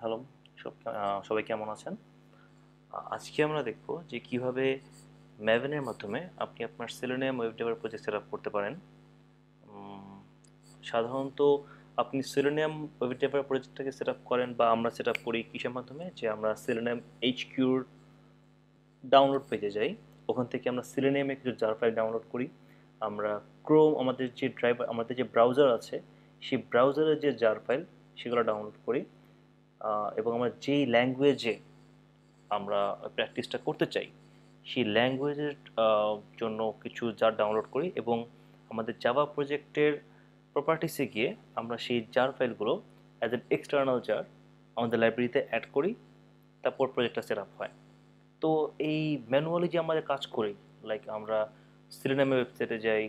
Hello সবাই কেমন আছেন আজকে আমরা দেখব যে কিভাবে Maven এর মাধ্যমে আপনি আপনার Selenium web developer project setup করতে পারেন সাধারণত আপনি সেলেনিয়াম ওয়েব ডেভেলপার প্রজেক্টটাকে সেটআপ করেন বা আমরা সেটআপ করি কিসের মাধ্যমে যে আমরা সেলেনিয়াম এইচকিউর ডাউনলোড পেজে যাই ওখান থেকে আমরা সেলেনিয়ামে কিছু জার ফাইল ডাউনলোড করি আমরা ক্রোম আমাদের যে ড্রাইভার আমাদের যে ব্রাউজার আছে সেই ব্রাউজারে যে জার ফাইল সেগুলো ডাউনলোড করি এবং আমরা যেই ল্যাঙ্গুয়েজে আমরা প্র্যাকটিসটা করতে চাই সেই ল্যাঙ্গুয়েজের জন্য কিছু জার ডাউনলোড করি এবং আমাদের জাভা প্রজেক্টের প্রপার্টিসে গিয়ে আমরা সেই জার ফাইলগুলো অ্যাজ অ্যান এক্সটার্নাল জার আমাদের লাইব্রেরিতে অ্যাড করি তারপর প্রজেক্টটা সেট আপ হয় তো এই ম্যানুয়ালি যে আমাদের কাজ করি লাইক আমরা সেলেনিয়ামের ওয়েবসাইটে যাই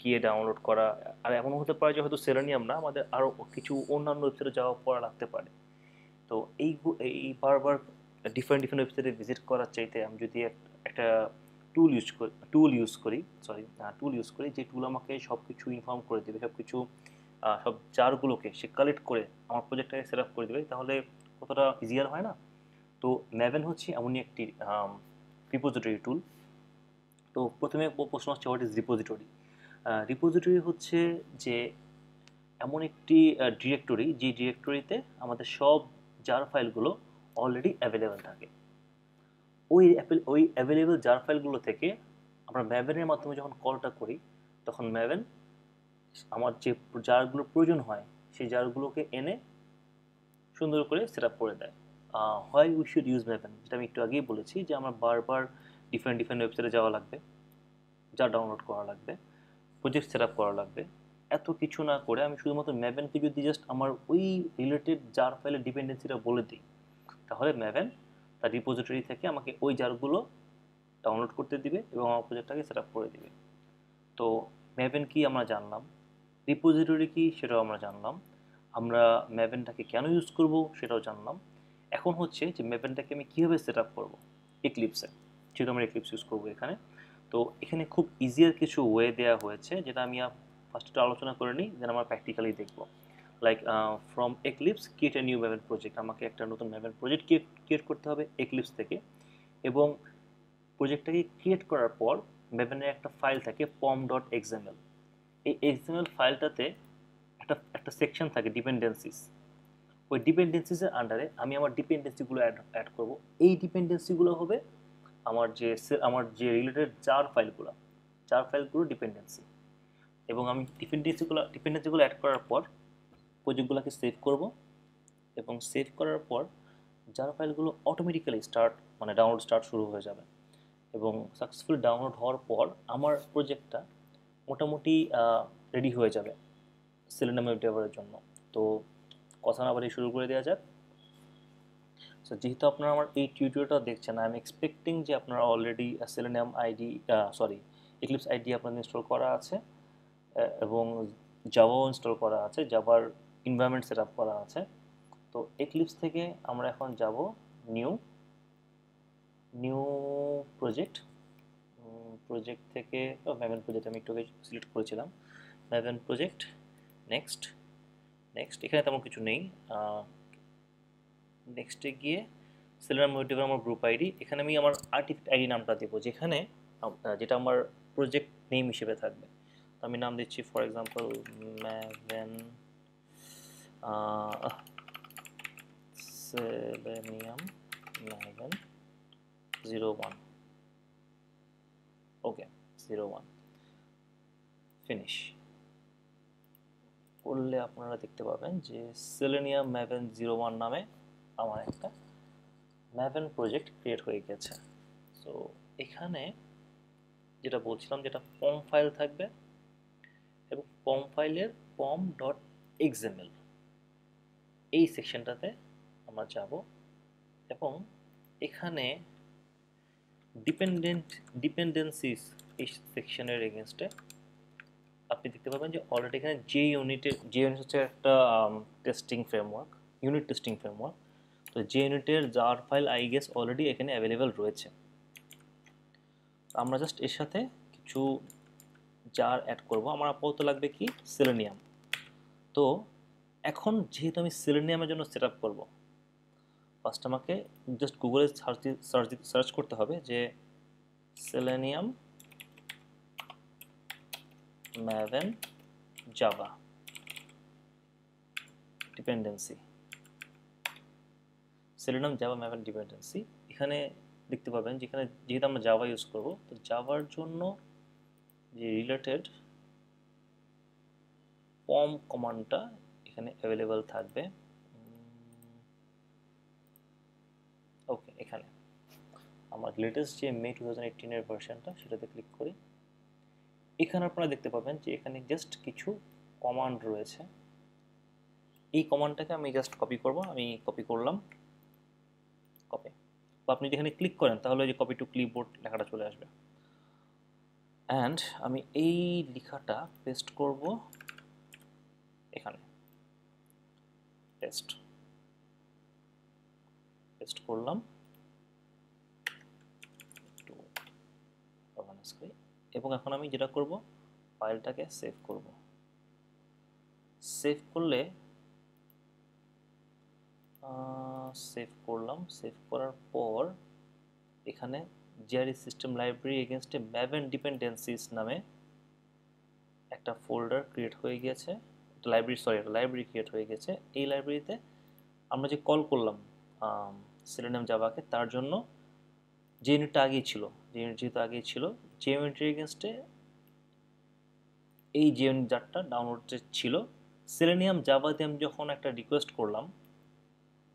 গিয়ে ডাউনলোড করা আর এমন হতে পারে যে হয়তো সেলেনিয়াম না আমাদের আরও কিছু অন্যান্য ওয়েবসাইটে যাওয়া পড়া লাগতে পারে তো এই বারবার ডিফারেন্ট ওয়েবসাইটে ভিজিট করার চাইতে আমি যদি একটা টুল ইউজ করি যে টুল আমাকে সব কিছু ইনফর্ম করে দেবে সব কিছু সব জারগুলোকে সে কালেক্ট করে আমার প্রজেক্টটাকে সেট আপ করে দেবে তাহলে কতটা ইজিয়ার হয় না তো Maven হচ্ছে এমনই একটি রিপোজিটরি টুল তো প্রথমে প্রশ্ন হচ্ছে হোয়াট ইজ রিপোজিটরি রিপোজিটরি হচ্ছে যে এমন একটি ডিরেক্টরি যে ডিরেক্টরিতে আমাদের সব জার ফাইলগুলো অলরেডি অ্যাভেলেবেল থাকে ওই অ্যাভেলেবেল জার ফাইলগুলো থেকে আমরা Mavenের মাধ্যমে যখন কলটা করি তখন Maven আমার যে জারগুলো প্রয়োজন হয় সেই জারগুলোকে এনে সুন্দর করে সেট আপ করে দেয় why we should use Maven যেটা আমি একটু আগেই বলেছি যে আমার বারবার ডিফারেন্ট ওয়েবসাইটে যাওয়া লাগবে জার ডাউনলোড করা লাগবে প্রজেক্ট সেট আপ করা লাগবে এত কিছু না করে আমি শুধুমাত্র Mavenকে যদি জাস্ট আমার ওই রিলেটেড জার ফাইলের ডিপেন্ডেন্সিটা বলে দিই তাহলে Maven তার রিপোজিটরি থেকে আমাকে ওই জারগুলো ডাউনলোড করতে দিবে এবং আমার প্রজেক্টটাকে সেট আপ করে দিবে তো Maven কি আমরা জানলাম রিপোজিটরি কি সেটাও আমরা জানলাম আমরা Mavenটাকে কেন ইউজ করব সেটাও জানলাম এখন হচ্ছে যে Mavenটাকে আমি কীভাবে সেট আপ করবো Eclipse যেহেতু আমরা Eclipse ইউজ করবো এখানে তো এখানে খুব ইজিয়ার কিছু ওয়ে দেওয়া হয়েছে যেটা আমি ফার্স্টে আলোচনা করে নিই দেন আমরা প্র্যাকটিক্যালি দেখব like from Eclipse create a new Maven project আমাকে একটা নতুন Maven প্রজেক্ট ক্রিয়েট করতে হবে Eclipse থেকে এবং প্রজেক্টটাকে ক্রিয়েট করার পর Mavenের একটা ফাইল থাকে pom.xml এই xml ফাইলটাতে একটা সেকশন থাকে ডিপেন্ডেন্সিস ওই ডিপেন্ডেন্সিসের আন্ডারে আমি আমার ডিপেন্ডেন্সিগুলো অ্যাড করব এই ডিপেন্ডেন্সিগুলো হবে আমার যে রিলেটেড জার ফাইলগুলো ডিপেন্ডেন্সি এবং আমি ডিপেন্ডেন্সিগুলো অ্যাড করার পর প্রজেক্টগুলোকে সেভ করব এবং সেভ করার পর জার ফাইলগুলো অটোমেটিক্যালি ডাউনলোড স্টার্ট শুরু হয়ে যাবে এবং সাকসেসফুল ডাউনলোড হওয়ার পর আমার প্রজেক্টটা মোটামুটি রেডি হয়ে যাবে সেলেনিয়াম ওয়েব ড্রাইভারের জন্য তো কথা না বাড়িয়ে শুরু করে দেওয়া যাক সো যেহেতু আপনারা আমার এই টিউটোরিয়ালটা দেখছেন আই এম এক্সপেক্টিং যে আপনারা already Selenium ID sorry Eclipse ID আপনাদের ইনস্টল করা আছে এবং জাভাও ইনস্টল করা আছে জাভার এনভায়রনমেন্ট সেট আপ করা আছে তো Eclipse থেকে আমরা এখন যাব নিউ প্রজেক্ট থেকে Maven প্রজেক্ট আমি একটু সিলেক্ট করেছিলাম Maven প্রজেক্ট নেক্সট এখানে তেমন কিছু নেই নেক্সটে গিয়ে সেলেনিয়াম ওয়েব ডেভেলপার আমার গ্রুপ আইডি এখানে আমি আমার আর্টিফ্যাক্ট আইডি নামটা দেবো যেটা আমার প্রজেক্ট নেম হিসেবে থাকবে তো আমি নাম দিচ্ছি ফর এক্সাম্পল Maven সেলেনিয়াম Maven 01 ওকে 01 ফিনিশ করলে আপনারা দেখতে পাবেন যে সেলেনিয়াম Maven 01 নামে আমার একটা Maven প্রজেক্ট ক্রিয়েট হয়ে গেছে সো এখানে যেটা বলছিলাম যেটা পম ফাইল থাকবে এবং পম ফাইলের pom.xml এই সেকশনটাতে আমরা যাব এবং এখানে ডিপেন্ডেন্সিস এই সেকশনের এগেনস্টে আপনি দেখতে পাবেন যে অলরেডি এখানে JUnit হচ্ছে একটা ইউনিট টেস্টিং ফ্রেমওয়ার্ক তো JUnitের jar file I guess already এখানে অ্যাভেলেবেল রয়েছে আমরা জাস্ট এর সাথে কিছু জার অ্যাড করব আমার আপাতত লাগবে কি সেলেনিয়াম তো এখন যেহেতু আমি সেলেনিয়ামের জন্য সেট আপ করবো ফার্স্ট আমাকে জাস্ট গুগলে সার্চ করতে হবে যে Selenium Maven Java dependency, Selenium Java Maven dependency. এখানে দেখতে পাবেন যেখানে যেহেতু আমরা জাভা ইউজ করব, তো জাভার জন্য যে রিলেটেড পম কমান্ডটা এখানে অ্যাভেলেবল থাকবে। ওকে, এখানে আমার লেটেস্ট যে মে 2018 এর ভার্সনটা সেটাতে ক্লিক করি। এখানে আপনারা দেখতে পাবেন যে এখানে জাস্ট কিছু কমান্ড রয়েছে। এই কমান্ডটাকে আমি জাস্ট কপি করব। আমি কপি করলাম, কপি। আপনি যেখানে ক্লিক করেন তাহলে যে কপি টু ক্লিপবোর্ড লেখাটা চলে আসবে। অ্যান্ড আমি এই লেখাটা পেস্ট করব এখানে, পেস্ট পেস্ট করলাম এবং এখন আমি যেটা করব ফাইলটাকে সেভ করব। সেভ করলে সেভ করলাম, সেভ করার পর এখানে JRE system library against a Maven dependencies নামে একটা ফোল্ডার ক্রিয়েট হয়ে গিয়েছে, লাইব্রেরি সরি লাইব্রেরি ক্রিয়েট হয়ে গেছে। এই লাইব্রেরিতে আমরা যে কল করলাম সেলেনিয়াম জাভাকে, তার জন্য যে ইউনিটটা আগেই ছিল, যে ইউনিট যেহেতু আগেই ছিল যে ইউনিটের এগেনস্টে এই যে ইউনিট জারটা ডাউনলোড ছিল সেলেনিয়াম জাভা দিয়ে আমি যখন একটা রিকোয়েস্ট করলাম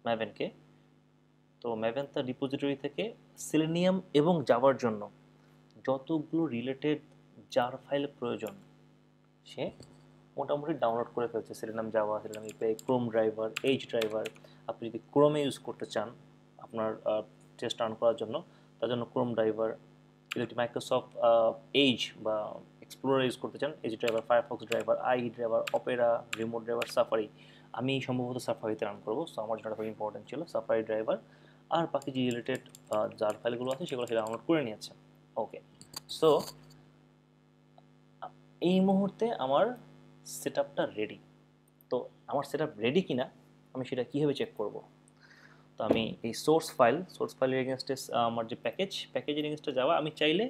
ম্যাভেনকে, তো ম্যাভেন তার রিপোজিটরি থেকে সেলেনিয়াম এবং জাভার জন্য যতগুলো রিলেটেড জার ফাইল প্রয়োজন সে মোটামুটি ডাউনলোড করে ফেলছে। সেলেনিয়াম জাভা, সেলেনিয়াম ইপে, ক্রোম ড্রাইভার, এজ ড্রাইভার। আপনি যদি ক্রোমে ইউজ করতে চান আপনার টেস্ট রান করার জন্য, তার জন্য ক্রোম ড্রাইভার। যদি মাইক্রোসফট এজ বা এক্সপ্লোরার ইউজ করতে চান, Edge driver, Firefox driver, I driver, Opera, remote driver, Safari. আমি সম্ভবত সাফারিতে রান করবো, সো আমার জন্য খুব ইম্পর্টেন্ট ছিল সাফারি ড্রাইভার। আর বাকি যে রিলেটেড জার ফাইলগুলো আছে সেগুলো সে ডাউনলোড করে নিয়েছে। ওকে, সো এই মুহূর্তে আমার সেট আপটা রেডি। তো আমার সেট আপ রেডি কিনা আমি সেটা কীভাবে চেক করব? তো আমি এই সোর্স ফাইলের এগেনস্টে আমার যে প্যাকেজের এগেনস্টে যাওয়া, আমি চাইলে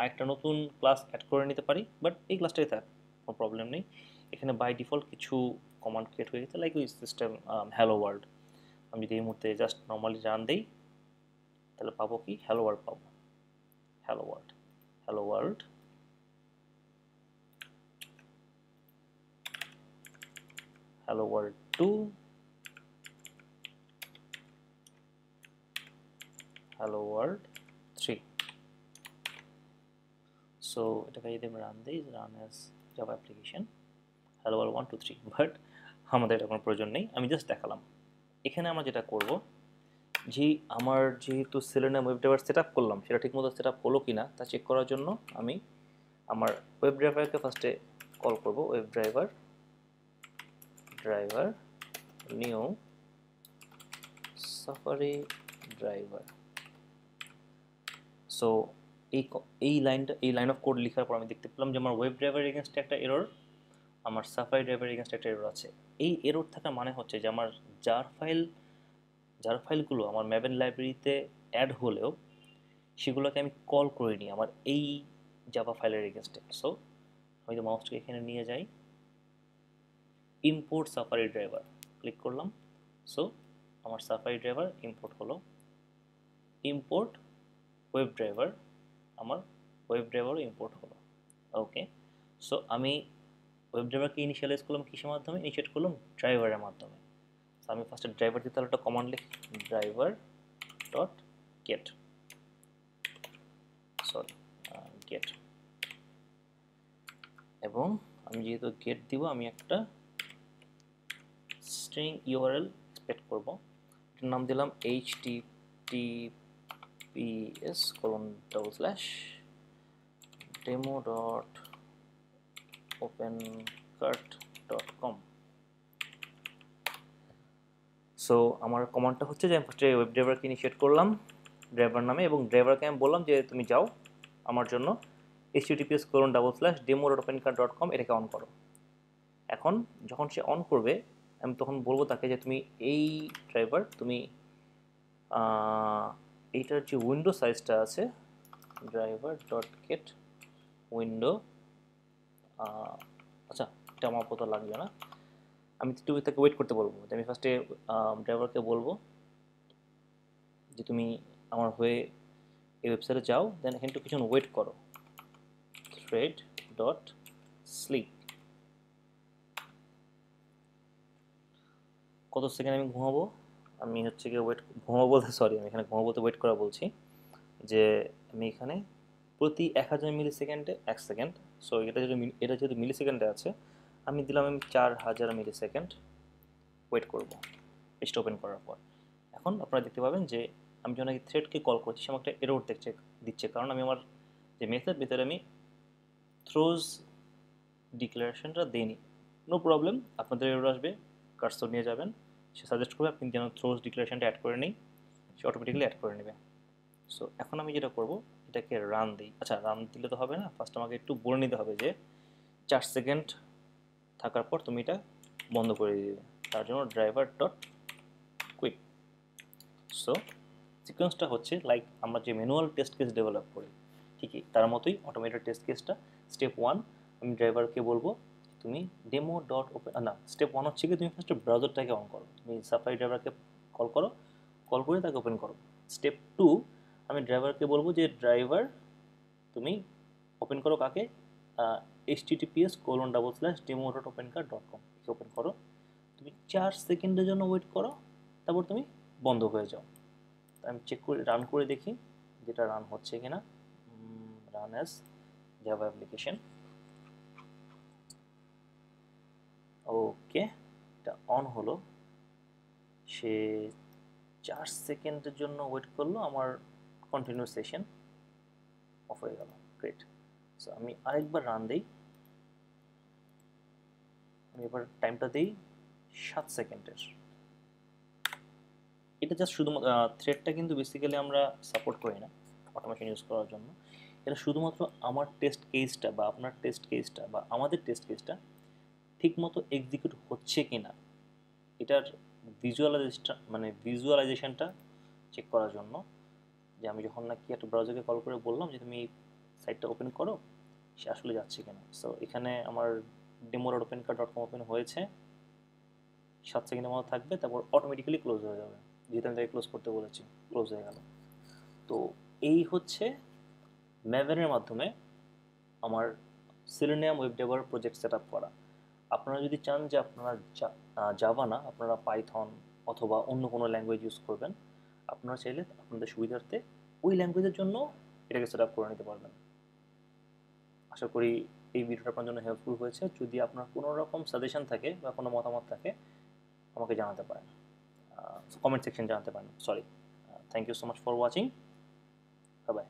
আরেকটা নতুন ক্লাস অ্যাড করে নিতে পারি, বাট এই ক্লাসটাই থাক, কোনো প্রবলেম নেই। এখানে বাই ডিফল্ট কিছু কমান্ড ক্রিয়েট হয়ে গেছে, লাইক ওই সিস্টেম হ্যালো ওয়ার্ল্ড। আমি যদি এই মুহূর্তে জাস্ট নর্মালি রান দিই তাহলে পাবো কি, হ্যালো ওয়ার্ল্ড পাবো। Hello world hello world 2, hello world 3. So এটাকে যদি আমরা রান দেই, run as Java application hello world 1 2 3, but আমাদের এটা কোনো প্রয়োজন নেই, আমি জাস্ট দেখালাম। এখানে আমরা যেটা করব যে আমার যেহেতু সেলেনিয়াম ওয়েব ড্রাইভার সেটআপ করলাম সেটা ঠিকমতো সেটআপ হলো কিনা তা চেক করার জন্য আমি আমার ওয়েব ড্রাইভারকে ফার্স্টে কল করব। Web driver new Safari driver. So এই লাইন অফ কোড লেখার পর আমি দেখতে পেলাম যে আমার ওয়েব ড্রাইভার এগেনস্ট একটা এরর, আমার সাফারি ড্রাইভার এগেনস্ট একটা এরর আছে। এই এরর থাকার মানে হচ্ছে যে আমার জার ফাইলগুলো আমার ম্যাভেন লাইব্রেরিতে অ্যাড হলেও সেগুলোকে আমি কল করিনি আমার এই জাভা ফাইলের এগেনস্টে। সো আমি তো মাউসটাকে এখানে নিয়ে যাই, ইম্পোর্ট সাফারি ড্রাইভার ক্লিক করলাম। সো আমার সাফারি ড্রাইভার ইম্পোর্ট হলো, ইম্পোর্ট ওয়েব ড্রাইভার, আমার ওয়েব ড্রাইভারও ইম্পোর্ট হলো। ওকে, সো আমি ওয়েব ড্রাইভারকে ইনিশিয়ালাইজ করলাম কিসের মাধ্যমে? ইনিশিয়েট করলাম ড্রাইভারের মাধ্যমে। সো আমি ফার্স্টে ড্রাইভার দিয়ে তাহলে একটা কমান্ড লিখি, driver dot get, sorry get, এবং আমি যেহেতু গেট দিব আমি একটা স্ট্রিং ইউআরএল এক্সপেক্ট করব। এটার নাম দিলাম https:/demo.opencart.com। সো আমার কমান্ডটা হচ্ছে যে আমি ফার্স্টে ওয়েব ড্রাইভারকে ইনিশিয়েট করলাম ড্রাইভার নামে, এবং ড্রাইভারকে আমি বললাম যে তুমি যাও আমার জন্য https:/demo.opencart.com, এটাকে অন করো। এখন যখন সে অন করবে আমি তখন বলবো তাকে যে তুমি এই ড্রাইভার তুমি এইটার যে উইন্ডো সাইজটা আছে driver.get window আচ্ছা এটা আমার পড়তে লাগবে না আমি একটু এটাকে ওয়েট করতে বলবো আমি ফারস্টে ড্রাইভারকে বলবো যে তুমি আমার হয়ে এই ওয়েবসাইটে যাও দেন এখানে একটু কিছুক্ষণ ওয়েট করো thread.sleep কত সেকেন্ড আমি ঘুমাবো আমি হচ্ছে কি ওয়েট ঘুমাবো বলতে সরি আমি এখানে ঘুমাবো বলতে ওয়েট করা বলছি যে আমি এখানে প্রতি 1000 মিলিসেকেন্ডে 1 সেকেন্ড সো এটা যেটা মিলিসেকেন্ডে আছে আমি দিলাম আমি 4000 মিলিসেকেন্ড ওয়েট করব পেজ ওপেন করার পর এখন আপনারা দেখতে পাবেন যে আমি যখন এই থ্রেডকে কল করছি সে একটা এরর দিচ্ছে কারণ আমি আমার যে মেথড ভিতরে আমি থ্রোজ ডিক্লারেশনটা দেইনি নো প্রবলেম আপনাদের এরর আসবে কার্সর নিয়ে যাবেন সে সাজেস্ট করবে আপনি যেন থ্রোজ ডিক্লারেশনটা অ্যাড করে নেই সে অটোমেটিক্যালি অ্যাড করে নেবে সো এখন আমি যেটা করব এটাকে রান দেই আচ্ছা রান দিলে তো হবে না ফার্স্ট আমাকে একটু বলে নিতে হবে যে 4 সেকেন্ড থাকার পর তুমি এটা বন্ধ করে দিবে তার জন্য ড্রাইভার ডট কুইট সো সিকোয়েন্সটা হচ্ছে লাইক আমরা যে ম্যানুয়াল টেস্ট কেস ডেভেলপ করি ঠিকই তার মতোই অটোমেটেড টেস্ট কেসটা স্টেপ 1 আমি ড্রাইভারকে বলবো তুমি ডেমো ডট ওপেন না স্টেপ 1 হচ্ছে কি তুমি ফার্স্ট ব্রাউজারটাকে অন করো তুমি সাফারি ড্রাইভারকে কল করো কল করে তাকে ওপেন করো স্টেপ 2 আমি ড্রাইভারকে বলবো যে ড্রাইভার তুমি ওপেন করো কাকে https://demo.opencart.com ওপেন করো তুমি 4 সেকেন্ডের জন্য ওয়েট করো তারপর তুমি বন্ধ হয়ে যাও আমি চেক করে রান করে দেখি যেটা রান হচ্ছে কিনা run as Java application okay এটা অন হলো সে 4 সেকেন্ডের জন্য ওয়েট করলো আমার কন্টিনিউ সেশন অফ হয়ে গেল গ্রেট সো আমি আরেকবার রান দেই আমি এবার টাইমটা দেই 7 সেকেন্ডের এটা জাস্ট শুধুমাত্র থ্রেডটা কিন্তু বেসিক্যালি আমরা সাপোর্ট করি না অটোমেশন ইউজ করার জন্য এটা শুধুমাত্র আমার টেস্ট কেসটা বা আপনার টেস্ট কেসটা বা আমাদের টেস্ট কেসটা ঠিকমতো এক্সিকিউট হচ্ছে কিনা এটার ভিজুয়ালাইজেশনটা চেক করার জন্য যে আমি যখন নাকি একটা ব্রাউজারকে কল করে বললাম যে তুমি সাইটটা ওপেন করো সে আসলে যাচ্ছে কিনা সো এখানে আমার demo.opencart.com ওপেন হয়েছে 7 সেকেন্ডের মতো থাকবে তারপর অটোমেটিক্যালি ক্লোজ হয়ে যাবে যেহেতু আমি তাকে ক্লোজ করতে বলেছি ক্লোজ হয়ে গেল তো এই হচ্ছে ম্যাভেনের মাধ্যমে আমার Selenium web developer project setup করা আপনারা যদি চান যে আপনারা জাভা না আপনারা পাইথন অথবা অন্য কোনো ল্যাঙ্গুয়েজ ইউজ করবেন আপনারা চাইলে আপনাদের সুবিধার্থে ওই ল্যাঙ্গুয়েজের জন্য এটাকে সেটআপ করে নিতে পারবেন আশা করি এই ভিডিওটা আপনাদের জন্য হেল্পফুল হয়েছে যদি আপনার কোনো রকম সাজেশন থাকে বা কোনো মতামত থাকে আমাকে জানাতে পারেন কমেন্ট সেকশন জানাতে পারেন sorry thank you so much for watching bye by